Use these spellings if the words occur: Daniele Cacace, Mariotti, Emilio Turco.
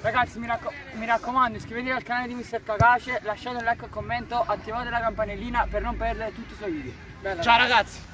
Ragazzi, mi raccomando, iscrivetevi al canale di Mr. Cacace, lasciate un like e un commento, attivate la campanellina per non perdere tutti i suoi video. Bella, ciao ragazzi!